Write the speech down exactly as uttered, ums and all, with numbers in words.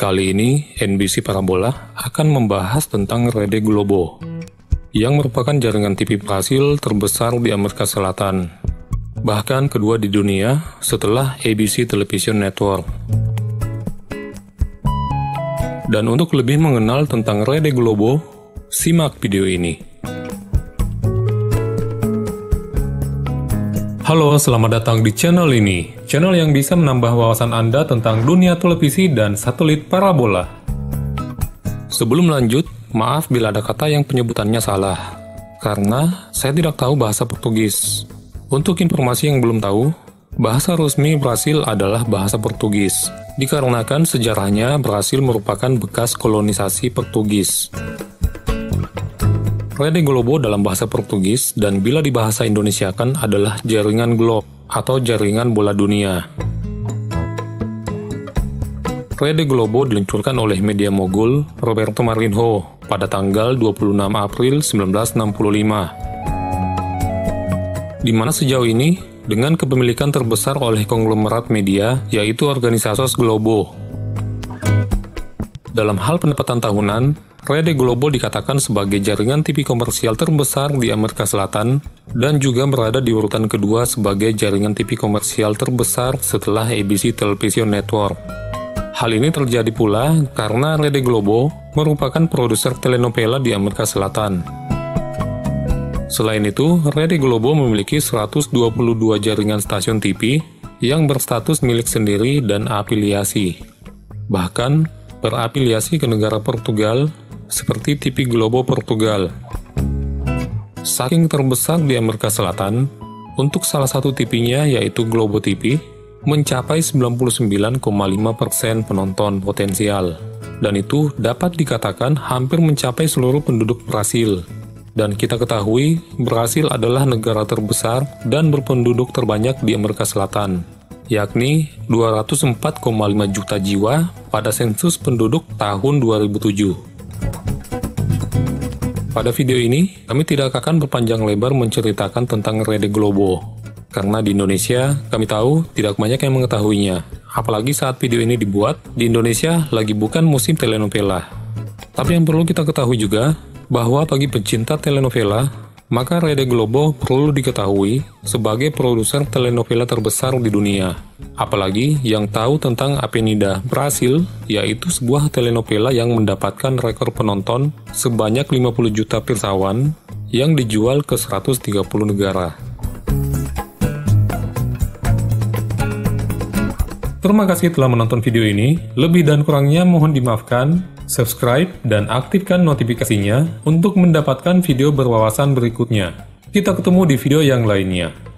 Kali ini, N B C Parabola akan membahas tentang Rede Globo, yang merupakan jaringan T V Brasil terbesar di Amerika Selatan, bahkan kedua di dunia setelah A B C Television Network. Dan untuk lebih mengenal tentang Rede Globo, simak video ini. Halo, selamat datang di channel ini. Channel yang bisa menambah wawasan Anda tentang dunia televisi dan satelit parabola. Sebelum lanjut, maaf bila ada kata yang penyebutannya salah, karena saya tidak tahu bahasa Portugis. Untuk informasi yang belum tahu, bahasa resmi Brasil adalah bahasa Portugis, dikarenakan sejarahnya Brasil merupakan bekas kolonisasi Portugis. Rede Globo dalam bahasa Portugis dan bila dibahasa Indonesiakan adalah jaringan globe atau jaringan bola dunia. Rede Globo diluncurkan oleh media mogul Roberto Marinho pada tanggal dua puluh enam April seribu sembilan ratus enam puluh lima. Di mana sejauh ini dengan kepemilikan terbesar oleh konglomerat media yaitu Organisasi Globo. Dalam hal pendapatan tahunan, Rede Globo dikatakan sebagai jaringan T V komersial terbesar di Amerika Selatan dan juga berada di urutan kedua sebagai jaringan T V komersial terbesar setelah A B C Television Network. Hal ini terjadi pula karena Rede Globo merupakan produser telenovela di Amerika Selatan. Selain itu, Rede Globo memiliki seratus dua puluh dua jaringan stasiun T V yang berstatus milik sendiri dan afiliasi, bahkan berafiliasi ke negara Portugal, seperti T V Globo Portugal. Saking terbesar di Amerika Selatan, untuk salah satu T V-nya yaitu Globo T V, mencapai sembilan puluh sembilan koma lima persen penonton potensial. Dan itu dapat dikatakan hampir mencapai seluruh penduduk Brasil. Dan kita ketahui, Brasil adalah negara terbesar dan berpenduduk terbanyak di Amerika Selatan, yakni dua ratus empat koma lima juta jiwa pada sensus penduduk tahun dua ribu tujuh. Pada video ini, kami tidak akan berpanjang lebar menceritakan tentang Rede Globo, karena di Indonesia, kami tahu tidak banyak yang mengetahuinya. Apalagi saat video ini dibuat, di Indonesia lagi bukan musim telenovela. Tapi yang perlu kita ketahui juga, bahwa bagi pecinta telenovela, maka Rede Globo perlu diketahui sebagai produser telenovela terbesar di dunia. Apalagi yang tahu tentang Apenida, Brasil, yaitu sebuah telenovela yang mendapatkan rekor penonton sebanyak lima puluh juta pirsawan yang dijual ke seratus tiga puluh negara. Terima kasih telah menonton video ini. Lebih dan kurangnya mohon dimaafkan. Subscribe dan aktifkan notifikasinya untuk mendapatkan video berwawasan berikutnya. Kita ketemu di video yang lainnya.